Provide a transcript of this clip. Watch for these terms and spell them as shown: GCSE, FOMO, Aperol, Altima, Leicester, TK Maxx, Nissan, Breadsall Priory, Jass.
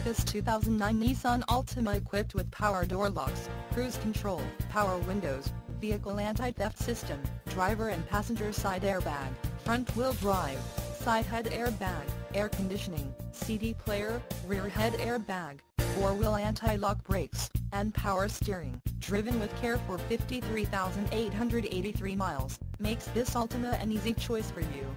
at this 2009 Nissan Altima equipped with power door locks, cruise control, power windows, vehicle anti-theft system, driver and passenger side airbag, front-wheel drive, side head airbag, air conditioning, CD player, rear head airbag, four-wheel anti-lock brakes, and power steering, driven with care for 53,883 miles, makes this Altima an easy choice for you.